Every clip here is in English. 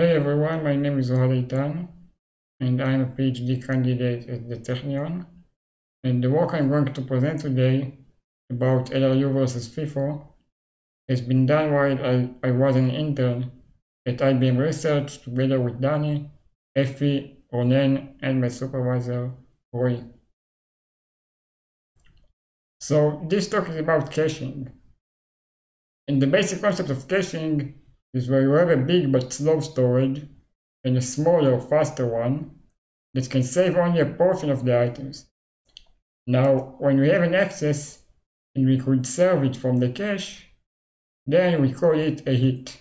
Hey everyone, my name is Ohad Eytan, and I'm a PhD candidate at the Technion. And the work I'm going to present today about LRU versus FIFO has been done while I was an intern at IBM Research together with Danny, Effie, Ornel, and my supervisor, Roy. So this talk is about caching. And the basic concept of caching is where you have a big but slow storage and a smaller, faster one that can save only a portion of the items. Now, when we have an access and we could serve it from the cache, then we call it a hit.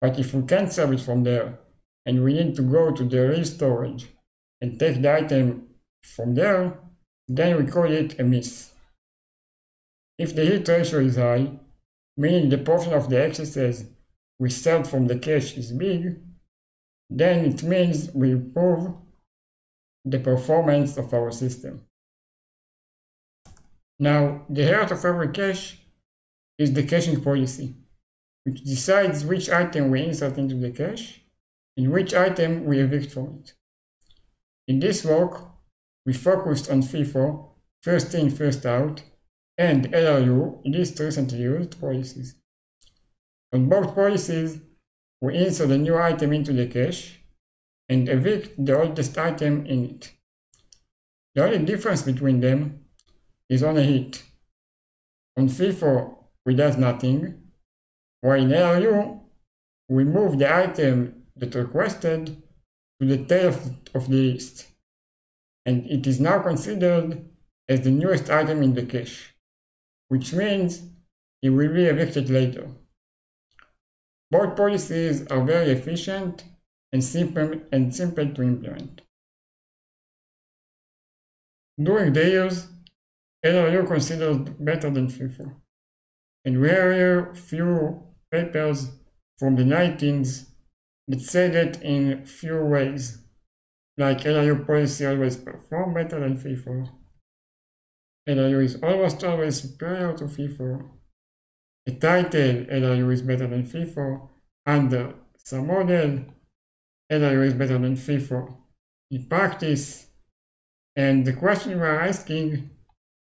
But if we can't serve it from there and we need to go to the real storage and take the item from there, then we call it a miss. If the hit ratio is high, meaning the portion of the accesses we served from the cache is big, then it means we improve the performance of our system. Now, the heart of every cache is the caching policy, which decides which item we insert into the cache and which item we evict from it. In this work, we focused on FIFO, first in, first out, and LRU, least recently used policies. On both policies, we insert a new item into the cache and evict the oldest item in it. The only difference between them is on a hit. On FIFO, we do nothing, while in LRU, we move the item that requested to the tail of the list, and it is now considered as the newest item in the cache, which means it will be evicted later. Both policies are very efficient and simple to implement. During the years, LRU considered better than FIFO, and we have here few papers from the 1990s that say that in few ways, like LRU policy always perform better than FIFO, LRU is almost always superior to FIFO, a title LRU is better than FIFO, under some model LRU is better than FIFO in practice, and the question we are asking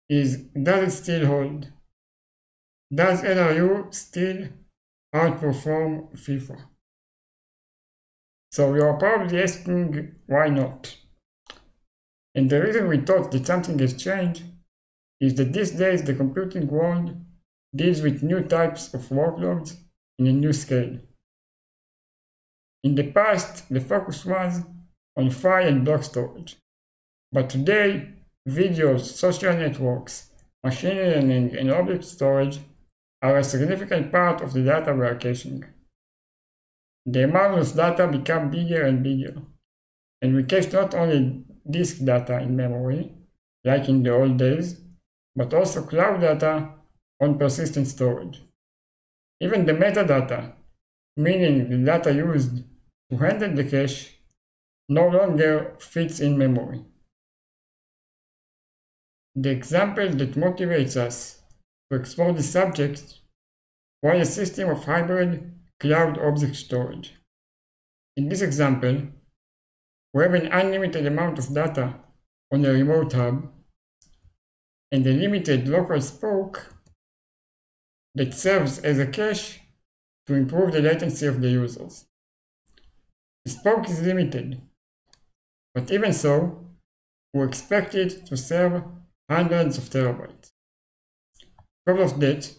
is, does it still hold? Does LRU still outperform FIFO? So you are probably asking, why not? And the reason we thought that something has changed is that these days the computing world deals with new types of workloads in a new scale. In the past, the focus was on file and block storage, but today, videos, social networks, machine learning, and object storage are a significant part of the data we are caching. The amount of data becomes bigger and bigger, and we cache not only disk data in memory, like in the old days, but also cloud data on persistent storage. Even the metadata, meaning the data used to handle the cache, no longer fits in memory. The example that motivates us to explore this subject was a system of hybrid cloud object storage. In this example, we have an unlimited amount of data on a remote hub, and a limited local spoke that serves as a cache to improve the latency of the users. The spoke is limited, but even so, we expect it to serve hundreds of terabytes. Because of that,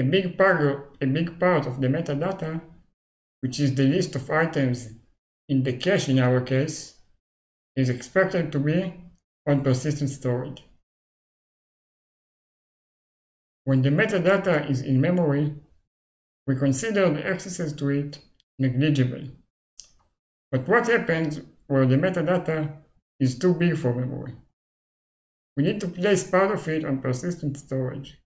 a big part of the metadata, which is the list of items in the cache in our case, is expected to be on persistent storage. When the metadata is in memory, we consider the accesses to it negligible. But what happens where the metadata is too big for memory? We need to place part of it on persistent storage,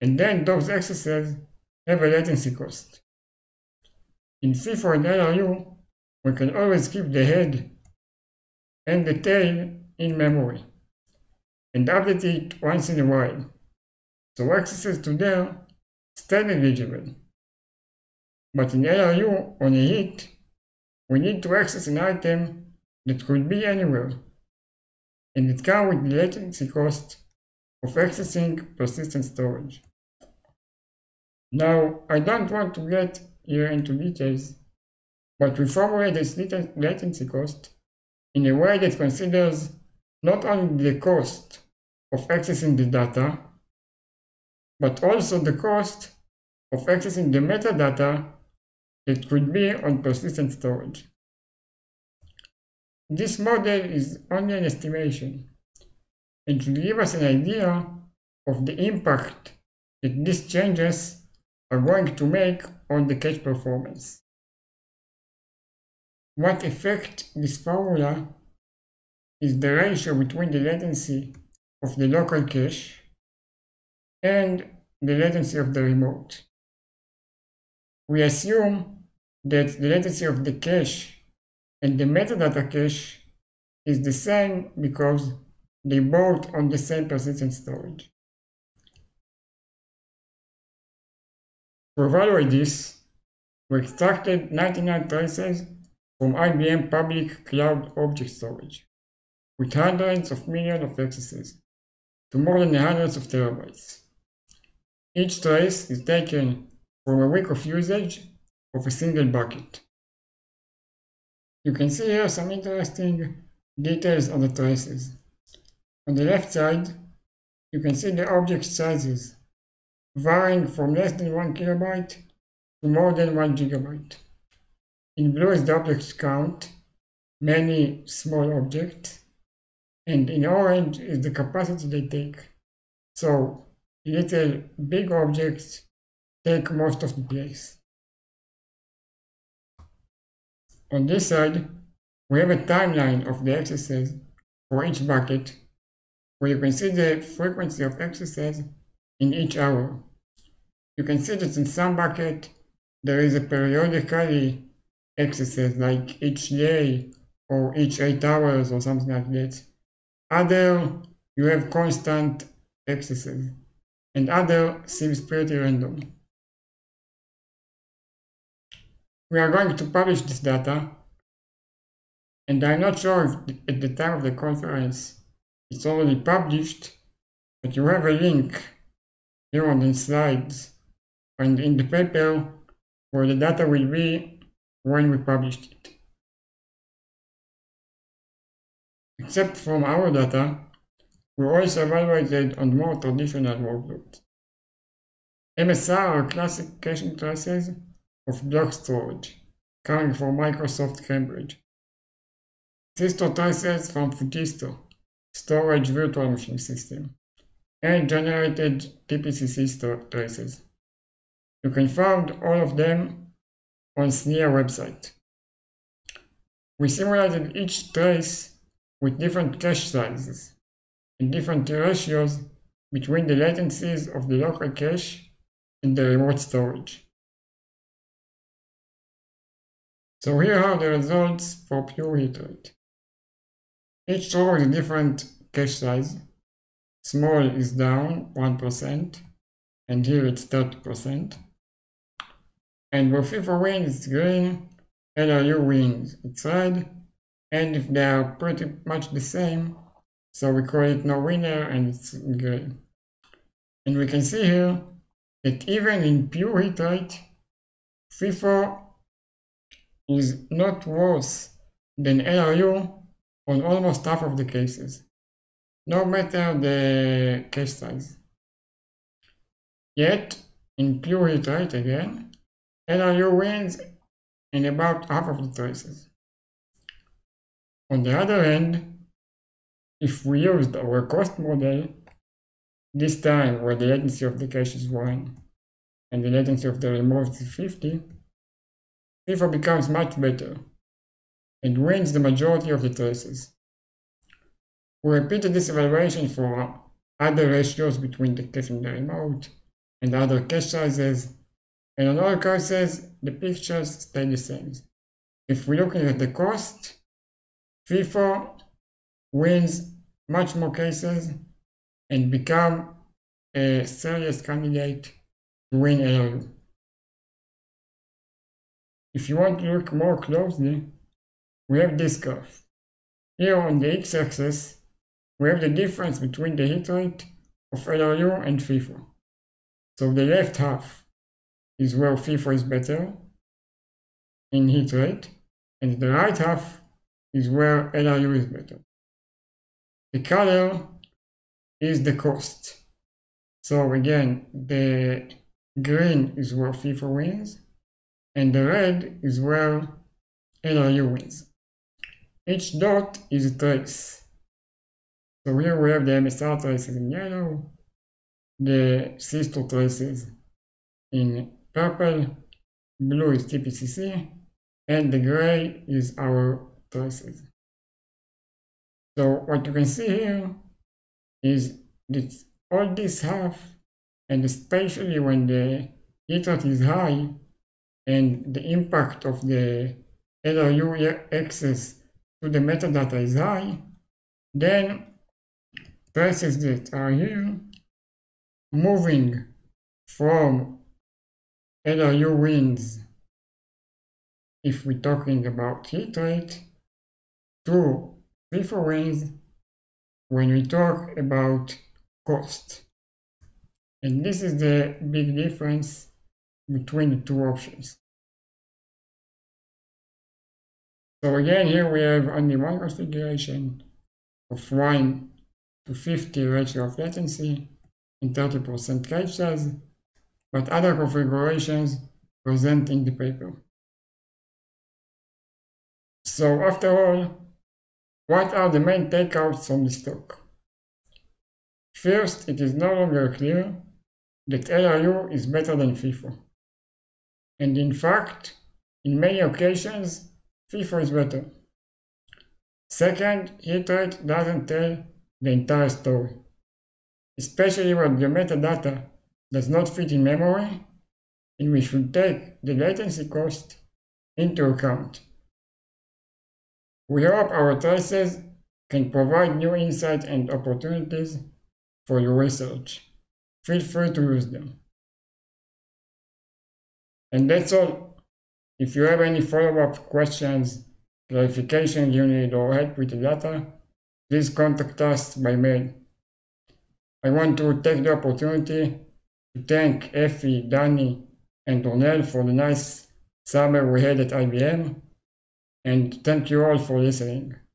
and then those accesses have a latency cost. In FIFO and LRU, we can always keep the head and the tail in memory and update it once in a while, so accesses to them stay negligible. But in LRU on a hit, we need to access an item that could be anywhere, and it comes with the latency cost of accessing persistent storage. Now, I don't want to get here into details, but we formulate this latency cost in a way that considers not only the cost of accessing the data, but also the cost of accessing the metadata that could be on persistent storage. This model is only an estimation, and should give us an idea of the impact that these changes are going to make on the cache performance. What affects this formula is the ratio between the latency of the local cache and the latency of the remote. We assume that the latency of the cache and the metadata cache is the same because they both on the same persistent storage. To evaluate this, we extracted 99 traces from IBM public cloud object storage with hundreds of millions of accesses to more than hundreds of terabytes. Each trace is taken from a week of usage of a single bucket. You can see here some interesting details on the traces. On the left side, you can see the object sizes varying from less than 1 kilobyte to more than 1 gigabyte. In blue is the object count, many small objects, and in orange is the capacity they take. So little big objects take most of the place. On this side, we have a timeline of the accesses for each bucket, where you can see the frequency of accesses in each hour. You can see that in some bucket there is a periodically accesses, like each day or each 8 hours or something like that. Other, you have constant accesses, and other seems pretty random. We are going to publish this data, and I'm not sure if at the time of the conference it's already published, but you have a link here on the slides and in the paper where the data will be when we published it. Except from our data, we also evaluated on more traditional workloads. MSR are classic caching traces of block storage, coming from Microsoft Cambridge. Sistor traces from Fujitsu, storage virtual machine system, and generated TPCC traces. You can find all of them on SNIA website. We simulated each trace with different cache sizes and different ratios between the latencies of the local cache and the remote storage. So here are the results for pure hit rate. Each row is a different cache size. Small is down 1%, and here it's 30%. And where FIFO wins, it's green, LRU wins, it's red, and if they are pretty much the same, so we call it no winner, and it's gray. And we can see here that even in pure hit rate, FIFO is not worse than LRU on almost half of the cases, no matter the cache size. Yet, in pure hit rate again, LRU wins in about half of the traces. On the other hand, if we used our cost model, this time where the latency of the cache is 1 and the latency of the remote is 50, FIFO becomes much better and wins the majority of the traces. We repeated this evaluation for other ratios between the cache and the remote and other cache sizes, and on all cases the pictures stay the same. If we're looking at the cost, FIFO wins much more cases and become a serious candidate to win LRU. If you want to look more closely, we have this curve. Here on the x-axis, we have the difference between the hit rate of LRU and FIFO. So the left half is where FIFO is better in hit rate, and the right half is where LRU is better. The color is the cost. So again, the green is where FIFO wins, and the red is where LRU wins. Each dot is a trace. So here we have the MSR traces in yellow, the Sistor traces in purple, blue is TPCC, and the gray is our traces. So what you can see here is that all this half, and especially when the hit rate is high and the impact of the LRU access to the metadata is high, then traces that are here moving from LRU wins, if we're talking about hit rate, to FIFO wins when we talk about cost. And this is the big difference between the two options. So again, here we have only one configuration of 1 to 50 ratio of latency and 30% catch size, but other configurations present in the paper. So after all, what are the main takeouts from this talk? First, it is no longer clear that LRU is better than FIFO. And in fact, in many occasions, FIFO is better. Second, hit rate doesn't tell the entire story, especially when the metadata does not fit in memory, and we should take the latency cost into account. We hope our traces can provide new insights and opportunities for your research. Feel free to use them. And that's all. If you have any follow-up questions, clarification you need, or help with the data, please contact us by mail. I want to take the opportunity to thank Effie, Danny, and Ornel for the nice summer we had at IBM, and thank you all for listening.